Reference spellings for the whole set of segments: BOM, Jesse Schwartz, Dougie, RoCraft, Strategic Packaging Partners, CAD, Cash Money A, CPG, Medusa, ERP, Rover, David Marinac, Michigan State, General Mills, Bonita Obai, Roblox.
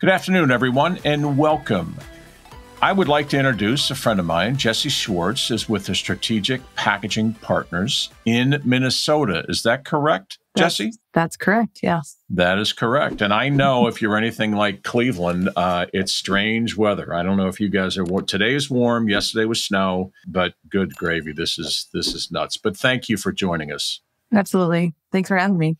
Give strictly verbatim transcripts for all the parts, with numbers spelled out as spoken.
Good afternoon, everyone, and welcome. I would like to introduce a friend of mine. Jesse Schwartz is with the Strategic Packaging Partners in Minnesota. Is that correct, that's, Jesse? That's correct, yes. That is correct. And I know if you're anything like Cleveland, uh, it's strange weather. I don't know if you guys are, today is warm, yesterday was snow, but good gravy, this is, this is nuts. But thank you for joining us. Absolutely. Thanks for having me.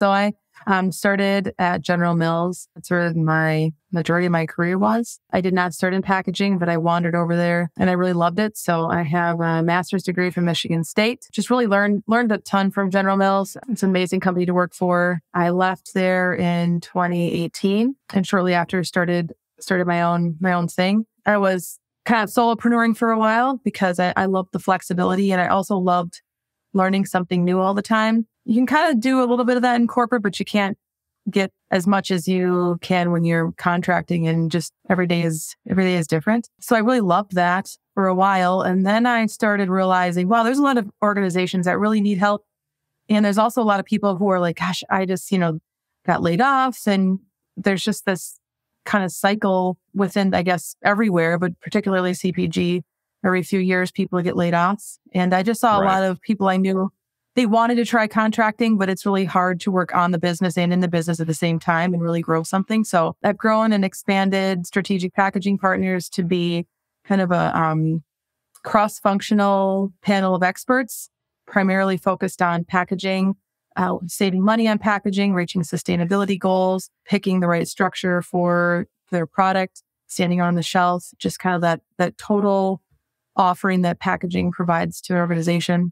So I um, started at General Mills. That's where my majority of my career was. I did not start in packaging, but I wandered over there and I really loved it. So I have a master's degree from Michigan State. Just really learned learned a ton from General Mills. It's an amazing company to work for. I left there in twenty eighteen and shortly after started started my own my own thing. I was kind of solopreneuring for a while because I, I loved the flexibility and I also loved learning something new all the time. You can kind of do a little bit of that in corporate, but you can't get as much as you can when you're contracting and just every day is every day is different. So I really loved that for a while. And then I started realizing, wow, there's a lot of organizations that really need help. And there's also a lot of people who are like, gosh, I just, you know, got laid off. And there's just this kind of cycle within, I guess, everywhere, but particularly C P G. Every few years, people get laid off. And I just saw a lot of people I knew. They wanted to try contracting, but it's really hard to work on the business and in the business at the same time and really grow something. So I've grown and expanded Strategic Packaging Partners to be kind of a um, cross-functional panel of experts, primarily focused on packaging, uh, saving money on packaging, reaching sustainability goals, picking the right structure for their product, standing on the shelf, just kind of that that total offering that packaging provides to an organization.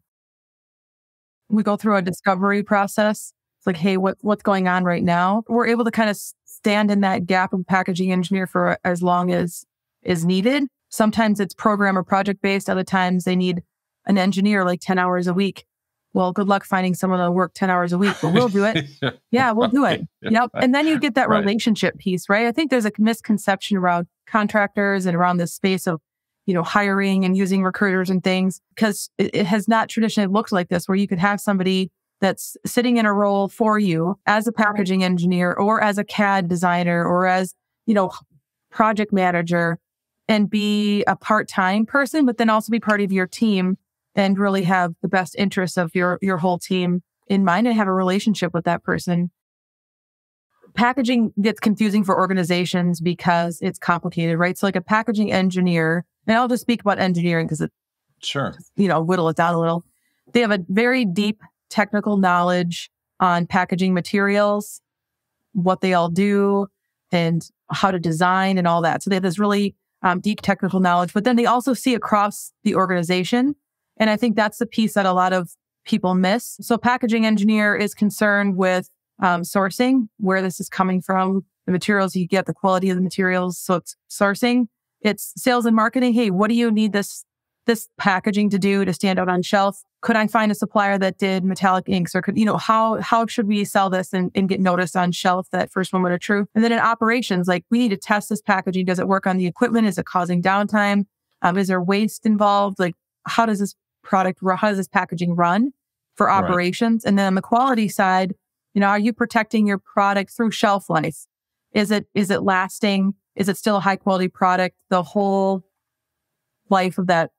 We go through a discovery process. It's like, hey, what, what's going on right now? We're able to kind of stand in that gap of packaging engineer for as long as is needed. Sometimes it's program or project-based. Other times they need an engineer like ten hours a week. Well, good luck finding someone to work ten hours a week, but we'll do it. Yeah, we'll do it. Yep. And then you get that relationship piece, right? I think there's a misconception around contractors and around this space of, you know, hiring and using recruiters and things, because it, it has not traditionally looked like this, where you could have somebody that's sitting in a role for you as a packaging engineer or as a C A D designer or as, you know, project manager and be a part-time person, but then also be part of your team and really have the best interests of your, your whole team in mind and have a relationship with that person. Packaging gets confusing for organizations because it's complicated, right? So like a packaging engineer, and I'll just speak about engineering because it, sure, you know, whittle it down a little. They have a very deep technical knowledge on packaging materials, what they all do, and how to design and all that. So they have this really um, deep technical knowledge, but then they also see across the organization. And I think that's the piece that a lot of people miss. So packaging engineer is concerned with um, sourcing, where this is coming from, the materials you get, the quality of the materials. So it's sourcing. It's sales and marketing. Hey, what do you need this this packaging to do to stand out on shelf? Could I find a supplier that did metallic inks? Or could, you know, how how should we sell this and, and get noticed on shelf? That first moment are true. And then in operations, like, we need to test this packaging. Does it work on the equipment? Is it causing downtime? Um, is there waste involved? Like, how does this product, how does this packaging run for operations? Right. And then on the quality side, you know, are you protecting your product through shelf life? Is it is it lasting? Is it still a high quality product the whole life of that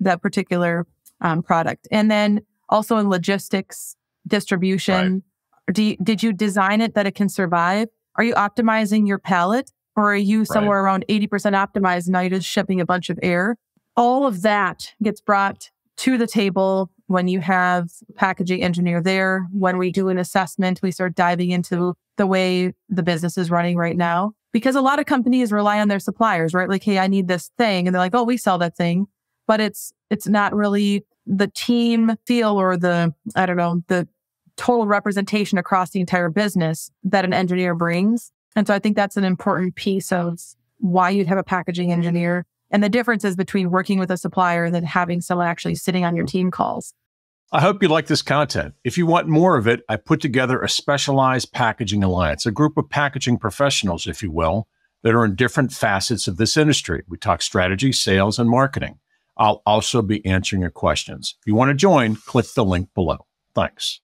that particular um, product? And then also in logistics, distribution, right. do you, did you design it that it can survive? Are you optimizing your pallet, or are you somewhere right. around eighty percent optimized and now you're just shipping a bunch of air? All of that gets brought to the table when you have packaging engineer there. When we do an assessment, we start diving into the way the business is running right now. Because a lot of companies rely on their suppliers, right? Like, hey, I need this thing. And they're like, oh, we sell that thing. But it's it's not really the team feel or the, I don't know, the total representation across the entire business that an engineer brings. And so I think that's an important piece of why you'd have a packaging engineer and the differences between working with a supplier and then having someone actually sitting on your team calls. I hope you like this content. If you want more of it, I put together a specialized packaging alliance, a group of packaging professionals, if you will, that are in different facets of this industry. We talk strategy, sales, and marketing. I'll also be answering your questions. If you want to join, click the link below. Thanks.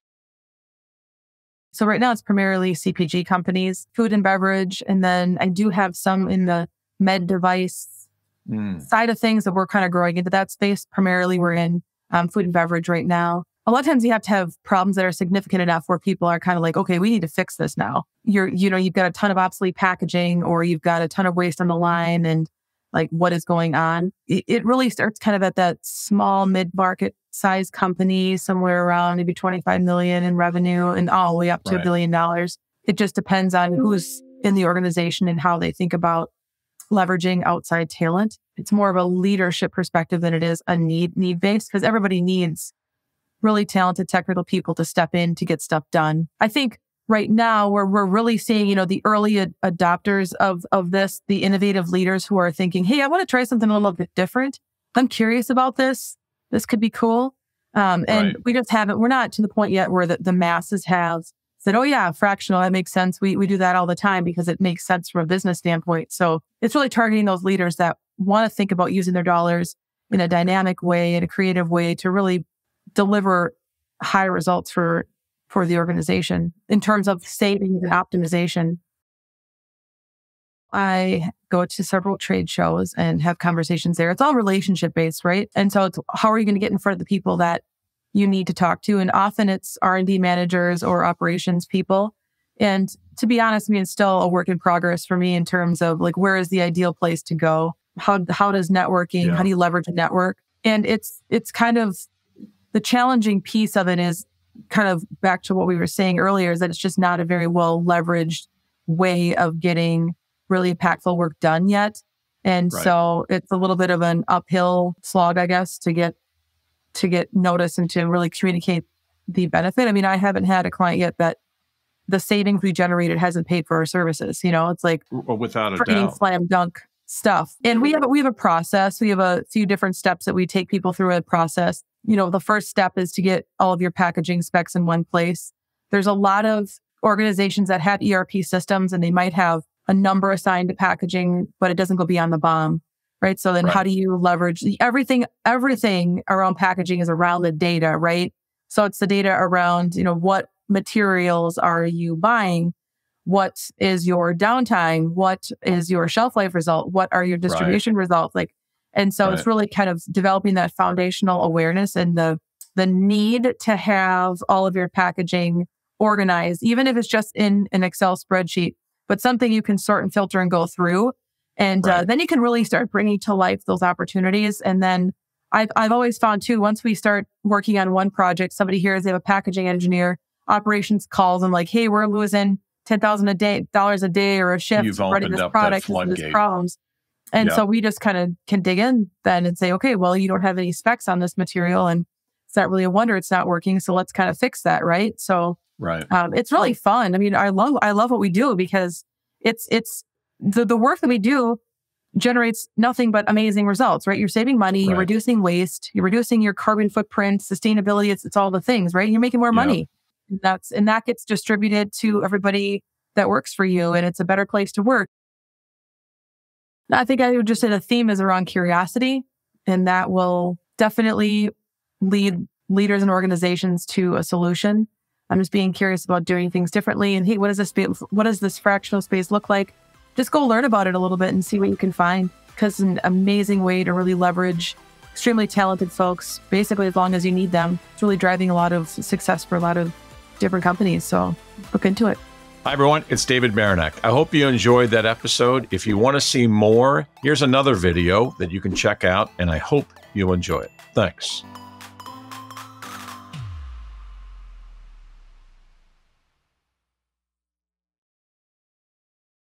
So right now it's primarily C P G companies, food and beverage. And then I do have some in the med device mm. side of things that we're kind of growing into that space. Primarily we're in um, food and beverage right now. A lot of times you have to have problems that are significant enough where people are kind of like, okay, we need to fix this now. You're, you know, you've got a ton of obsolete packaging or you've got a ton of waste on the line and like what is going on. It, it really starts kind of at that small mid-market size company, somewhere around maybe twenty-five million in revenue and all the way up to right. a billion dollars. It just depends on who's in the organization and how they think about leveraging outside talent. It's more of a leadership perspective than it is a need, need-based because everybody needs really talented technical people to step in to get stuff done. I think right now where we're really seeing, you know, the early ad- adopters of of this, the innovative leaders who are thinking, hey, I want to try something a little bit different. I'm curious about this. This could be cool. Um, and right. we just haven't, we're not to the point yet where the, the masses have said, oh yeah, fractional, that makes sense. We we do that all the time because it makes sense from a business standpoint. So it's really targeting those leaders that want to think about using their dollars in a dynamic way, in a creative way to really deliver high results for, for the organization in terms of savings and optimization. I go to several trade shows and have conversations there. It's all relationship-based, right? And so it's how are you going to get in front of the people that you need to talk to? And often it's R and D managers or operations people. And to be honest, I mean, it's still a work in progress for me in terms of like, where is the ideal place to go? How how does networking, yeah. how do you leverage a network? And it's it's kind of the challenging piece of it is kind of back to what we were saying earlier, is that it's just not a very well leveraged way of getting really impactful work done yet. And right. so it's a little bit of an uphill slog, I guess, to get to get noticed and to really communicate the benefit. I mean, I haven't had a client yet that the savings we generated hasn't paid for our services. You know, it's like without a doubt, slam dunk stuff. And we have we have a process. We have a few different steps that we take people through a process. You know, the first step is to get all of your packaging specs in one place. There's a lot of organizations that have E R P systems and they might have a number assigned to packaging, but it doesn't go beyond the B O M, right? So then right. how do you leverage the, everything, everything around packaging is around the data, right? So it's the data around, you know, what materials are you buying? What is your downtime? What is your shelf life result? What are your distribution right. results? Like, and so right. it's really kind of developing that foundational awareness and the the need to have all of your packaging organized, even if it's just in an Excel spreadsheet, but something you can sort and filter and go through. And right. uh, then you can really start bringing to life those opportunities. And then I've, I've always found too, once we start working on one project, somebody hears they have a packaging engineer, operations calls and like, hey, we're losing ten thousand dollars a day, dollars a day or a shift. You've opened up that floodgate. Running this problems. And yeah. so we just kind of can dig in then and say, okay, well, you don't have any specs on this material and it's not really a wonder it's not working. So let's kind of fix that, right? So Right. Um, it's really fun. I mean, I love I love what we do because it's it's the, the work that we do generates nothing but amazing results, right? You're saving money, right. you're reducing waste, you're reducing your carbon footprint, sustainability, it's it's all the things, right? You're making more money. Yeah. That's and that gets distributed to everybody that works for you and it's a better place to work. I think I would just say the theme is around curiosity, and that will definitely lead leaders and organizations to a solution. I'm just being curious about doing things differently. And hey, what does this spa- what does this fractional space look like? Just go learn about it a little bit and see what you can find. Because it's an amazing way to really leverage extremely talented folks, basically as long as you need them. It's really driving a lot of success for a lot of different companies. So look into it. Hi, everyone. It's David Marinac. I hope you enjoyed that episode. If you want to see more, here's another video that you can check out, and I hope you'll enjoy it. Thanks.